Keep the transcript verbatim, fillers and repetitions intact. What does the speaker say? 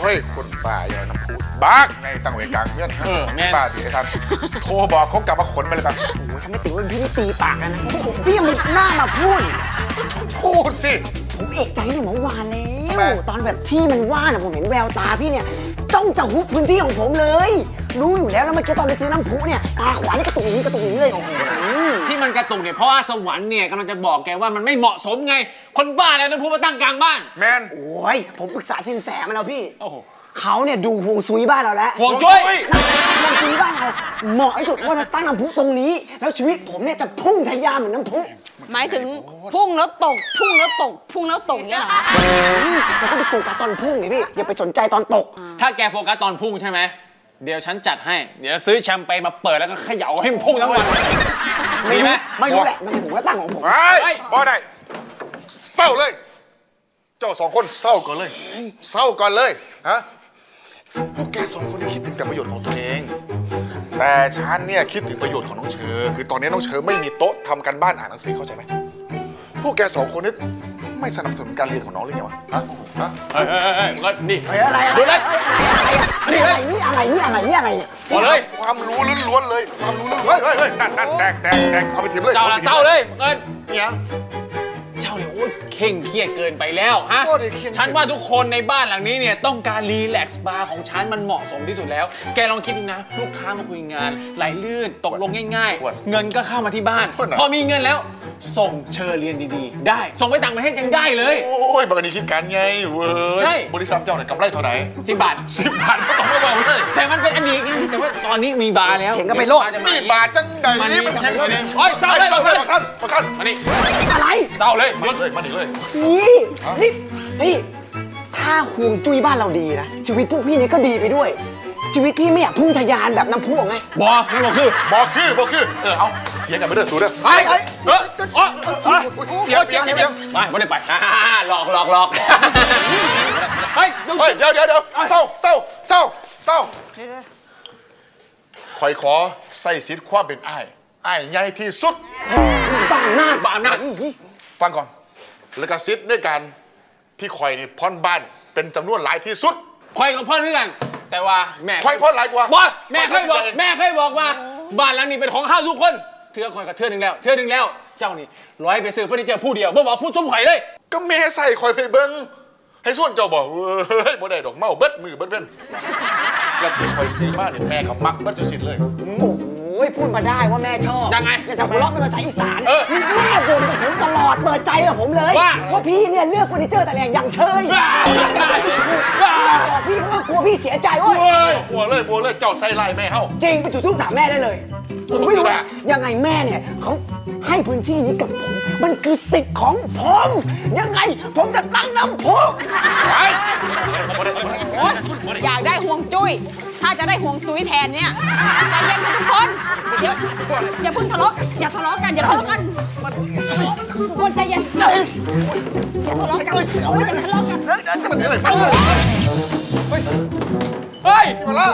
เฮ้ยคนป่าอย่าน้ำพุบ้าในต่างเวกังเพื่อนป่าตีไอ้ท่านโทรบอกเขากลับมาขนมาเลยแบบโอ้ยฉันไม่ติดว่าพี่ตีปากนะพี่ยังไม่น่ามาพูดพูดสิผมเอกใจเนี่ยเมื่อวานแล้วตอนแบบที่มันว่าน่ะผมเห็นแววตาพี่เนี่ยจ้องจะฮุบพื้นที่ของผมเลยรู้อยู่แล้วแล้วเมื่อกี้ตอนไปซื้อน้ำพุเนี่ยตาขวานี่กระตุกนี้กระตุกนี้เลยที่มันกระตุกเนี่ยเพราะว่าสวรรค์เนี่ยกำลังจะบอกแกว่ามันไม่เหมาะสมไงคนบ้าแล้วน้ำพุมาตั้งกลางบ้านแมนโอ้ยผมปรึกษาสินแสมาแล้วพี่เขาเนี่ยดูห่วงซุยบ้านเราแล้วห่วงจุ้ยห่วงซุยบ้านเราเหมาะที่สุดว่าจะตั้งน้ำพุตรงนี้แล้วชีวิตผมเนี่ยจะพุ่งทะยานเหมือนน้ำพุหมายถึงพุ่งแล้วตกพุ่งแล้วตกพุ่งแล้วตกเนี่ยหรอเราก็ไปโฟกัสตอนพุ่งเลยพี่อย่าไปสนใจตอนตกถ้าแกโฟกัสตอนพุ่งใช่ไหมเดี๋ยวฉันจัดให้เดี๋ยวซื้อแชมเปญมาเปิดแล้วก็เขย่าให้มันพุ่งทั้งวันมีไหมไม่รู้แหละมันผมก็ตั้งของผมไอ้บอสได้เศร้าเลยเจ้าสองคนเศร้าก่อนเลยเศร้าก่อนเลยฮะพวกแกสองคนคิดถึงแต่ประโยชน์ของตัวเองแต่ฉันเนี่ยคิดถึงประโยชน์ของน้องเชอคือตอนนี้น้องเชอไม่มีโต๊ะทำการบ้านอ่านหนังสือเข้าใจไหมพวกแกสองคนนี่ไม่สนับสนุนการเรียนของน้องเลยไงวะฮะฮะเฮ้ยเฮ้ยเฮ้ยนี่อะไรดูเลยนี่อะไรนี่อะไรนี่อะไรนี่อะไรมาเลยความรู้ล้วนๆเลยความรู้ล้วนๆเฮ้ยเฮ้ยนั่นนั่นแตกแตกแตกเอาไปทิ้งเลยเจ้าละเศร้าเลยเอิญเนี่ยเจ้าเนี่ยโอ้ยเคร่งเครียดเกินไปแล้วฮะฉันว่าทุกคนในบ้านหลังนี้เนี่ยต้องการรีแลกซ์บาร์ของฉันมันเหมาะสมที่สุดแล้วแกลองคิดดูนะลูกค้ามาคุยงานไหลลื่นตกลงง่ายๆเงินก็เข้ามาที่บ้านพอมีเงินแล้วส่งเชอเรียนดีๆได้ส่งไปต่างประเทศยังได้เลยโอ้ยบางทีคิดกันไงเว้ยใช่บริษัทเจ้าเนี่ยกำไรเท่าไหร่สิบบาทสิบบาทก็ต้องระวังเลยแต่มันเป็นอดีตไงแต่ว่าตอนนี้มีบาร์แล้วเถียงกันไปโลดมีบาร์จังใดนี่มันยังสิโอ้ยเศร้าเลยเศร้าเลยประคันประคันมาดิอะไรเศร้าเลยมาเลยมาดิเลยนี่นี่นี่ถ้าห่วงจุ้ยบ้านเราดีนะชีวิตพวกพี่นี่ก็ดีไปด้วยชีวิตพี่ไม่อยากพุ่งทะยานแบบน้ำพุ่งไงบอไม่บอกคือบอคือบอคือเออเอาเสียงกันไปเรื่อยสูดเรื่อยไปเฮ้ยเออเออเออเดี๋ยวเดี๋ยวเดี๋ยวไปไม่ได้ไปหลอกหลอกหลอกเฮ้ยเฮ้ยเดี๋ยวเดี๋ยวเดี๋ยวเศร้าเศร้าเศร้าเศร้าคอยขอใส่ซิดความเป็นไอ้ไอ้ใหญ่ที่สุดบางหน้าบางหน้าฟังก่อนแล้วก็ซิดด้วยกันที่คอยนี่พ่อนบ้านเป็นจำนวนหลายที่สุดคอยกับพ่อนด้วยกันแต่ว่าแม่ค่อยพ่นหลายกว่าบอสแม่ค่อยบอกแม่ค่อยบอกว่าบ้านหลังนี้เป็นของข้าทุกคนเทื่อคอยกับเทื่อหนึ่งแล้วเทื่อหนึ่งแล้วเจ้านี่ร้อยไปซื้อเพื่อที่จะพูดเดียวบ่บอกพูดทุ่มไข่เลยก็แม่ใส่คอยไปเบิ้งให้ส่วนเจ้าบอกเฮ้ยบ่ได้ดอกเมาเบิดมือเบิดเพื่อนแล้วที่คอยซื้อมาเนี่ยแม่กับมักเบิดจุสิทธิ์เลยโอ้ยพูดมาได้ว่าแม่ชอบยังไงจะหัวเราะเป็นภาษาอีสานแม่บ่นกับผมตลอดเปิดใจกับผมเลยว่าพี่เนี่ยเลือกเฟอร์นิเจอร์แต่แรงยังเชยพี่ก็กลัวพี่เสียใจโอ้ยกลัวเลยกลัวเลยเจ้าไส้ไล่แม่เฮาจริงไปจุดทูบถามแม่ได้เลยผมไม่รู้ว่ายังไงแม่เนี่ยเขาให้พื้นที่นี้กับผมมันคือสิทธิ์ของผมยังไงผมจะตั้งน้ำพุอยากได้ห่วงจุ้ยถ้าจะได้ห่วงซุยแทนเนี่ยใจเย็นกันทุกคนเดี๋ยวอย่าเพิ่งทะเลาะอย่าทะเลาะกันอย่าทะเลาะกันทุกคนใจเย็นอย่าทะเลาะกันอย่าทะเลาะกันเฮ้ยเฮ้ยมาละ